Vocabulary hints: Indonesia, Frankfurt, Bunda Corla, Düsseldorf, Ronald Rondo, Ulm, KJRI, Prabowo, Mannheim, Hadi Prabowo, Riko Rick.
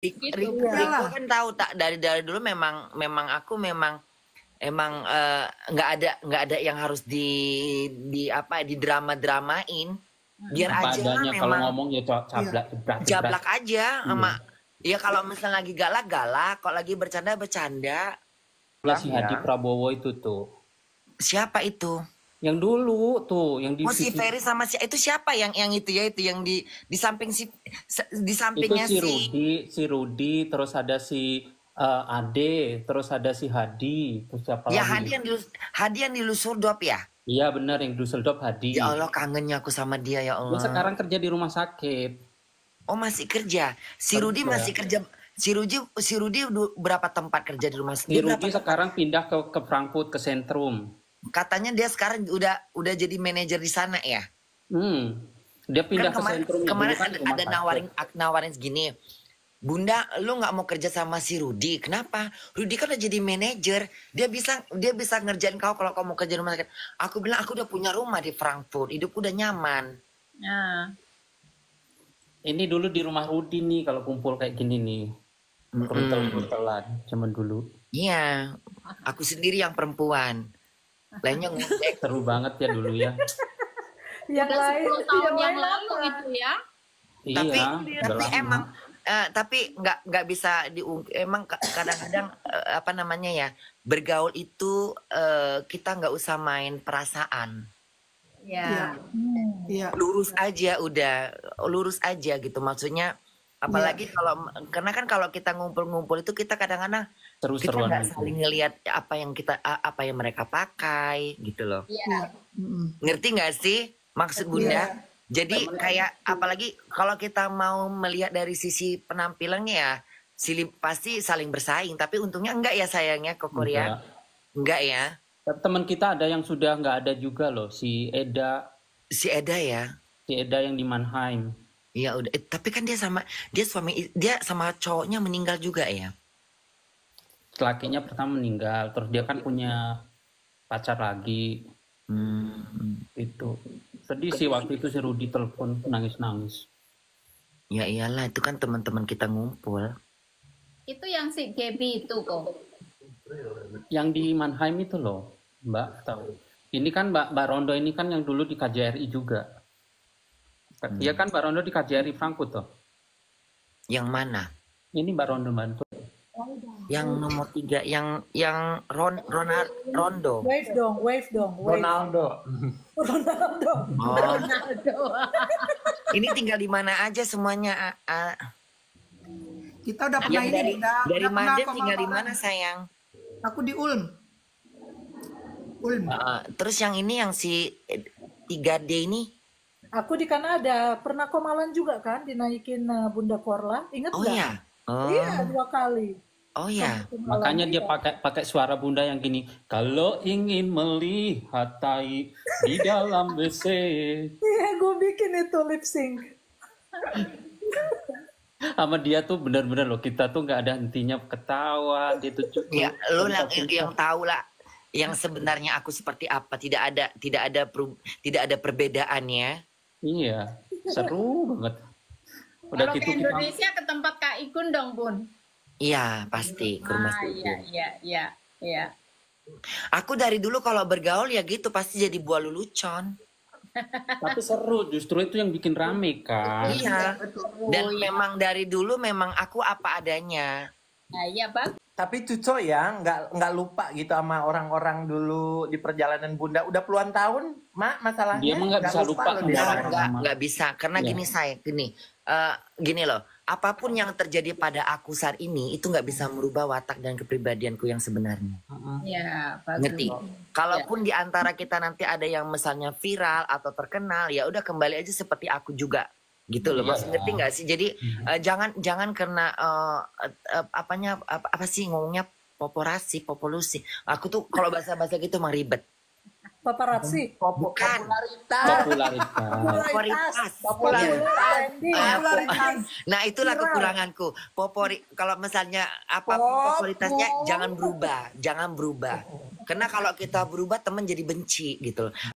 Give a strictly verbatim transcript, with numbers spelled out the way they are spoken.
Riko, Riko, Riko kan tahu tak dari dari dulu memang memang aku memang emang nggak uh, ada nggak ada yang harus di di apa di drama dramain biar apa aja adanya, memang kalau ngomong ya cablak iya. Jablak aja sama hmm. Ya kalau misalnya lagi galak galak kalau lagi bercanda bercanda si Hadi Prabowo itu tuh siapa itu yang dulu tuh yang di oh, si Ferry sama si itu siapa yang yang itu ya itu yang di di samping si di sampingnya itu si Rudi si Rudi terus ada si uh, Ade terus ada si Hadi terus siapa ya lagi? Hadi yang di Hadi yang di Düsseldorf ya iya benar yang di Düsseldorf Hadi ya Allah kangennya aku sama dia ya Allah dia sekarang kerja di rumah sakit oh masih kerja si kerja. Rudi masih kerja si Rudi si Rudi berapa tempat kerja di rumah sakit si Rudi sekarang pindah ke ke Frankfurt ke sentrum. Katanya dia sekarang udah udah jadi manajer di sana ya. Hmm. Dia pindah kan kemarin, ke sentrum. Kemarin ada, ada nawarin nawarin segini. Bunda, lu nggak mau kerja sama si Rudi? Kenapa? Rudi kan udah jadi manajer. Dia bisa dia bisa ngerjain kau kalau kau mau kerja rumah sakit. Aku bilang aku udah punya rumah di Frankfurt. Hidupku udah nyaman. Nah. Ini dulu di rumah Rudi nih kalau kumpul kayak gini nih. Kumpul-kumpulan zaman dulu. Iya. Aku sendiri yang perempuan. Lainnya ngecek seru banget ya dulu ya. Yang lain tahun yang lalu gitu ya. Tapi iya, tapi emang uh, tapi nggak nggak bisa di emang kadang-kadang uh, apa namanya ya bergaul itu uh, kita nggak usah main perasaan. Ya. Ya. Lurus aja udah lurus aja gitu maksudnya. Apalagi ya. Kalau karena kan kalau kita ngumpul-ngumpul itu kita kadang-kadang kita nggak saling ngelihat apa yang kita apa yang mereka pakai gitu loh yeah. Ngerti nggak sih maksud Bunda yeah. Jadi teman kayak itu. Apalagi kalau kita mau melihat dari sisi penampilannya ya silih pasti saling bersaing tapi untungnya enggak ya sayangnya ke Korea enggak, enggak ya teman kita ada yang sudah nggak ada juga loh si Eda si Eda ya si Eda yang di Mannheim iya udah eh, tapi kan dia sama dia suami dia sama cowoknya meninggal juga ya lakinya pertama meninggal, terus dia kan punya pacar lagi. Hmm. Itu sedih sih waktu itu si Rudi telepon nangis-nangis. Ya iyalah itu kan teman-teman kita ngumpul. Itu yang si Gaby itu kok. Yang di Mannheim itu loh, Mbak tahu. Ini kan Mbak, Mbak Rondo ini kan yang dulu di K J R I juga. Dia hmm. kan Mbak Rondo di K J R I Frankfurt toh. Yang mana? Ini Mbak Rondo bantu. Yang nomor tiga, yang yang Ron, Ronald Rondo. Wave dong, wave dong. Wave. Ronaldo. Ronaldo. Oh. Ronaldo. Ini tinggal di mana aja semuanya. Uh, Kita udah pernah dari, ini udah, dari udah Madrid pernah tinggal di mana sayang? Aku di Ulm. Ulm. Uh, terus yang ini yang si tiga D ini? Aku di Kanada pernah Komalan juga kan dinaikin uh, Bunda Korla, ingat nggak? Oh iya. Oh. Iya dua kali. Oh ya, makanya dia pakai pakai suara Bunda yang gini. Kalau ingin melihat tai di dalam W C. Iya, gue bikin itu lip sync. Sama dia tuh benar-benar loh kita tuh nggak ada hentinya ketawa gitu. Iya, lo yang yang tahu lah yang sebenarnya aku seperti apa. Tidak ada tidak ada per, tidak ada perbedaannya. Iya, seru banget. Udah kalau gitu ke Indonesia kita... ke tempat Kak Ikun dong Bun. Iya pasti ke rumah ah, iya, iya, iya, iya. Aku dari dulu kalau bergaul ya gitu pasti jadi buah lulucon. Tapi seru justru itu yang bikin rame kan. Iya. Dan memang dari dulu memang aku apa adanya. Nah, iya Bang. Tapi cuco ya nggak nggak lupa gitu sama orang-orang dulu di perjalanan Bunda. Udah puluhan tahun mak masalahnya. Dia emang nggak bisa lupa. Nggak bisa karena ya. Gini saya gini. Uh, gini loh, apapun yang terjadi pada aku saat ini itu nggak bisa merubah watak dan kepribadianku yang sebenarnya. Ya, ngerti. Kalaupun ya. Di antara kita nanti ada yang misalnya viral atau terkenal, ya udah kembali aja seperti aku juga, gitu loh. Ya. Maksud ngerti nggak sih? Jadi ya. uh, jangan jangan karena uh, uh, apanya apa, apa sih ngomongnya poporasi, populusi. Aku tuh kalau bahasa-bahasa gitu emang ribet. Paparazzi, Popo, bukan popularitas, popularitas, popularitas. popularitas. Nah itulah kekuranganku. Popori, kalau misalnya apa popularitasnya jangan berubah, jangan berubah. Karena kalau kita berubah teman jadi benci gitu.